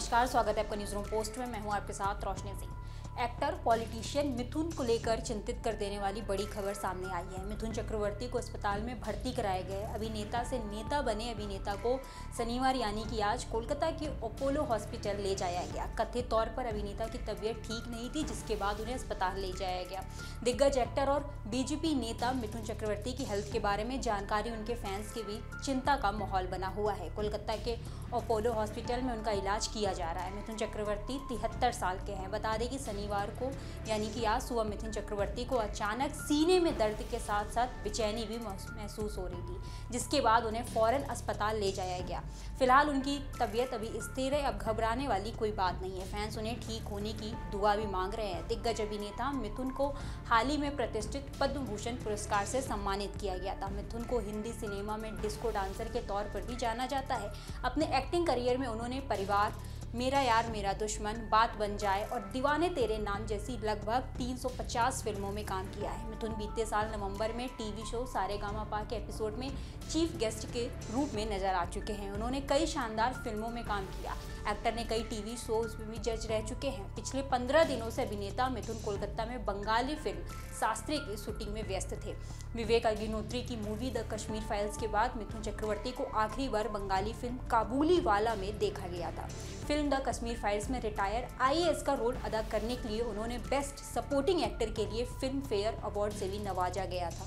नमस्कार, स्वागत है आपका न्यूज़ रूम पोस्ट में। मैं हूं आपके साथ रोशनी सिंह। एक्टर पॉलिटिशियन मिथुन को लेकर चिंतित कर देने वाली बड़ी खबर सामने आई है। मिथुन चक्रवर्ती को अस्पताल में भर्ती कराया गया है। अभिनेता से नेता बने अभिनेता को शनिवार यानी कि आज कोलकाता के अपोलो हॉस्पिटल ले जाया गया। कथित तौर पर अभिनेता की तबीयत ठीक नहीं थी, जिसके बाद उन्हें अस्पताल ले जाया गया। दिग्गज एक्टर और बीजेपी नेता मिथुन चक्रवर्ती की हेल्थ के बारे में जानकारी उनके फैंस के बीच चिंता का माहौल बना हुआ है। कोलकाता के अपोलो हॉस्पिटल में उनका इलाज किया जा रहा है। मिथुन चक्रवर्ती 73 साल के हैं। बता दें कि शनिवार को यानी कि आज सुबह मिथुन चक्रवर्ती को अचानक सीने में दर्द के साथ साथ बेचैनी भी महसूस हो रही थी, जिसके बाद उन्हें फौरन अस्पताल ले जाया गया। फिलहाल उनकी तबीयत अभी स्थिर है। अब घबराने वाली कोई बात नहीं है। फैंस उन्हें ठीक होने की दुआ भी मांग रहे हैं। दिग्गज अभिनेता मिथुन को हाल ही में प्रतिष्ठित पद्म भूषण पुरस्कार से सम्मानित किया गया था। मिथुन को हिंदी सिनेमा में डिस्को डांसर के तौर पर भी जाना जाता है। अपने एक्टिंग करियर में उन्होंने परिवार, मेरा यार मेरा दुश्मन, बात बन जाए और दीवाने तेरे नाम जैसी लगभग 350 फिल्मों में काम किया है। मिथुन बीते साल नवंबर में टीवी शो सारेगामापा के एपिसोड में चीफ गेस्ट के रूप में नजर आ चुके हैं। उन्होंने कई शानदार फिल्मों में काम किया। एक्टर ने कई टीवी शोज में भी जज रह चुके हैं। पिछले 15 दिनों से अभिनेता मिथुन कोलकाता में बंगाली फिल्म शास्त्री की शूटिंग में व्यस्त थे। विवेक अग्निहोत्री की मूवी द कश्मीर फाइल्स के बाद मिथुन चक्रवर्ती को आखिरी बार बंगाली फिल्म काबुली वाला में देखा गया था। फिल्म द कश्मीर फाइल्स में रिटायर IAS का रोल अदा करने के लिए उन्होंने बेस्ट सपोर्टिंग एक्टर के लिए फिल्म फेयर अवार्ड से भी नवाजा गया था।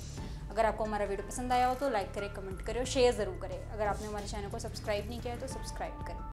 अगर आपको हमारा वीडियो पसंद आया हो तो लाइक करें, कमेंट करें और शेयर ज़रूर करें। अगर आपने हमारे चैनल को सब्सक्राइब नहीं किया है तो सब्सक्राइब करें।